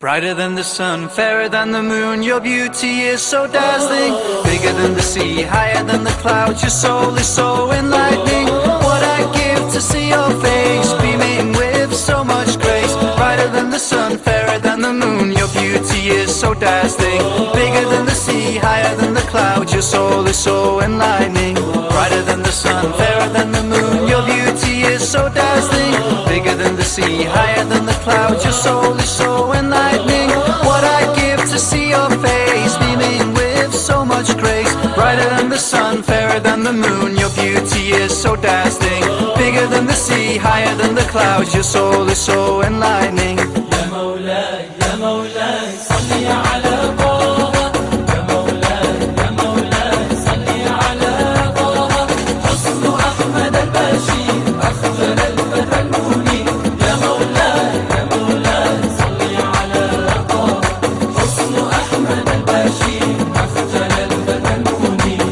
Brighter than the sun, fairer than the moon, your beauty is so dazzling. Bigger than the sea, higher than the clouds, your soul is so enlightening. What I give to see your face, beaming with so much grace. Brighter than the sun, fairer than the moon, your beauty is so dazzling. Bigger than the sea, higher than the clouds, your soul is so enlightening. Brighter than the sun, fairer than the moon, your beauty is so dazzling. Bigger than the sea, higher than the clouds, your soul is so enlightening. Brighter than the sun, fairer than the moon, your beauty is so dazzling. Bigger than the sea, higher than the clouds, your soul is so enlightening. Ya Mawlaya, salli ala Taha. Ya Mawlaya, salli ala Taha. Husn Ahmad al-Bashir, akhtar al-badr al-munir. Ya Mawlaya, salli ala Taha. Husn Ahmad al-Bashir, akhtar al-badr al-munir.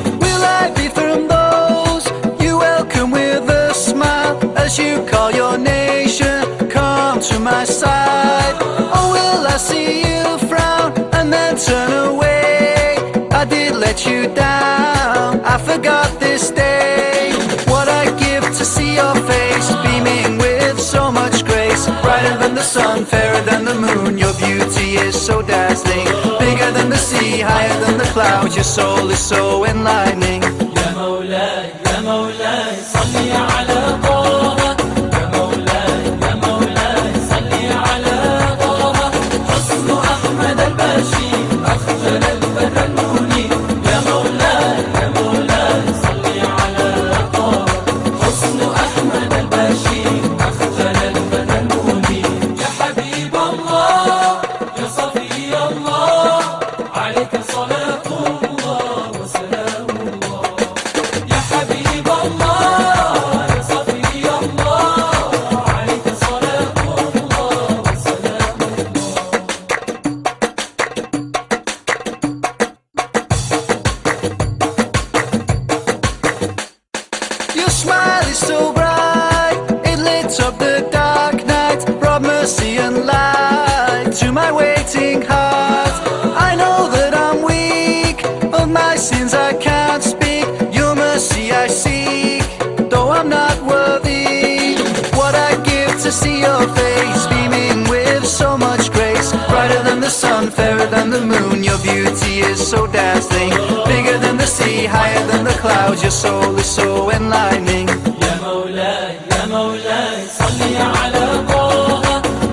As you call your nation, come to my side. Oh, will I see you frown and then turn away? I did let you down, I forgot this day. What I give to see your face, beaming with so much grace. Brighter than the sun, fairer than the moon, your beauty is so dazzling. Bigger than the sea, higher than the clouds, your soul is so enlightening. Ya Mawlaya, Ya Mawlaya, salli ala Taha. Your smile is so bright, it lit up the dark night, brought mercy and light to my waiting heart. I know that I'm weak, of my sins I can't speak, your mercy I seek, though I'm not worthy. What I give to see your face, beaming with so much grace. Brighter than the sun, fairer than the moon, your beauty is so dazzling. Bigger than the sea, higher than the clouds, your soul is so enlightening. Ya Mawlaya, Ya Mawlaya, salli ala Taha.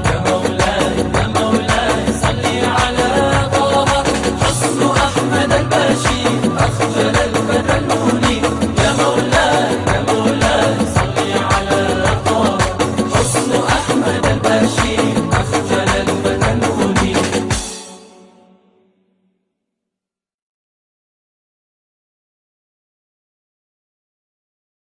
Ya Mawlaya, Ya Mawlaya, salli ala Taha. Husn Ahmad al-Bashir, akhtar al-badr al-munir. Ya Mawlaya, Ya Mawlaya, salli ala Taha. Husn Ahmad al-Bashir.